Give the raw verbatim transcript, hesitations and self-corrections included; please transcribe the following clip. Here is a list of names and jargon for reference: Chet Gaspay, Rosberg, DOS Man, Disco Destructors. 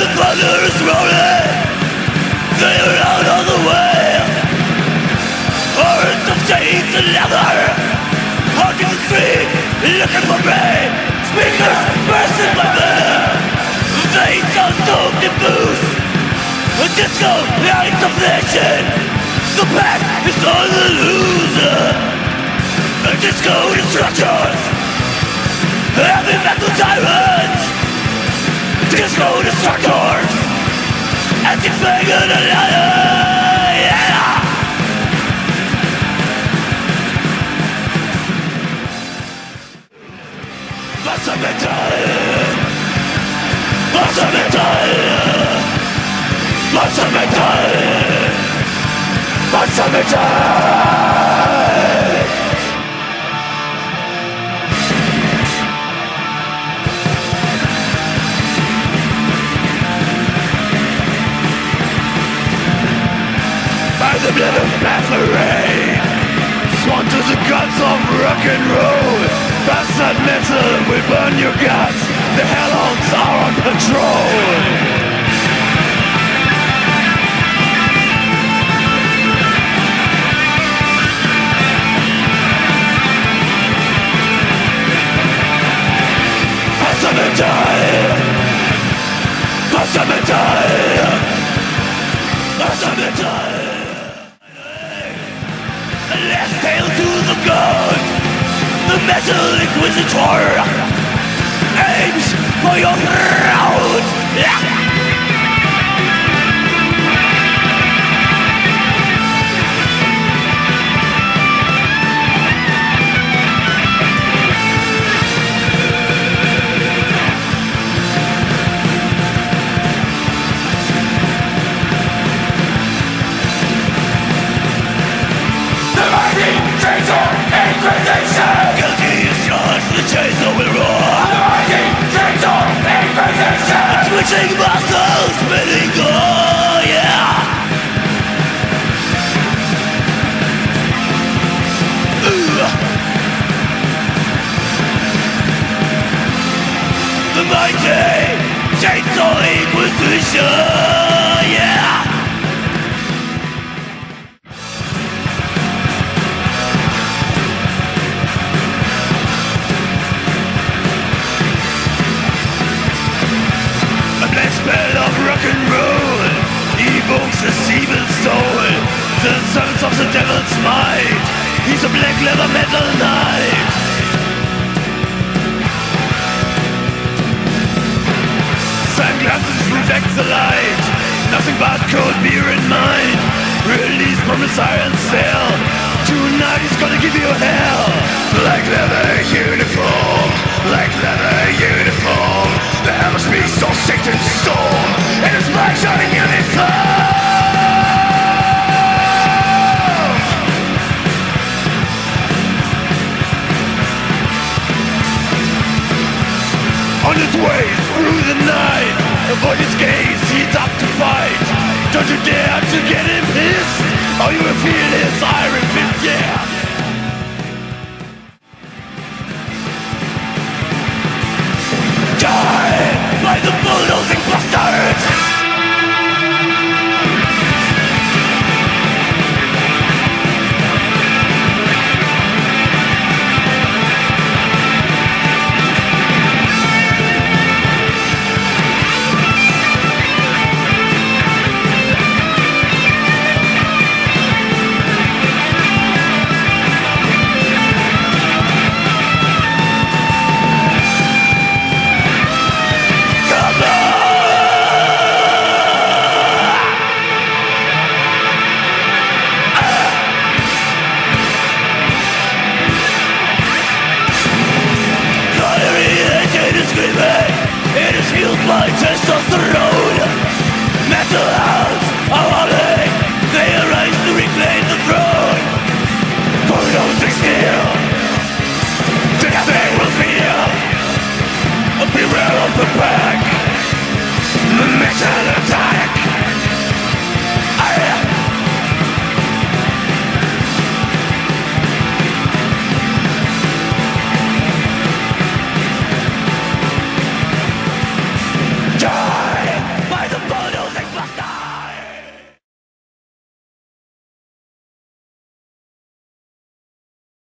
the thunder is rolling. They are out on the way. Hordes of chains and leather hugging the street, looking for me. Speakers bursting by them. They sound soaked in booze. A disco lights of nation. The pack is on the loser. The disco destructors, heavy metal tyrants. Disco Destructors, anti-faggot and liar, yeah! Wasser Metall, Wasser Metall, Wasser Metall, Wasser Metall. The blood of battery, sworn to the gods of rock and roll. Bastard metal, we burn your guts. The hellhounds are on patrol. Bastard metal, Bastard metal, Bastard metal. Last tale to the god, the metal inquisitor aims for your throat. Twitching muscles, spinning, oh yeah. Ooh. The mighty Chainsaw Inquisition, yeah. The servants of the devil's might. He's a black leather metal knight. Sunglasses reflect the light. Nothing but cold beer in mind. Released from his iron cell. Tonight he's gonna give you hell. Black leather uniform, black leather uniform. The hell must be so sick and storm. And it's black shining uniform. On its way through the night, avoid his gaze, he's up to fight. Don't you dare to get him pissed, or you will feel his iron fist, yeah.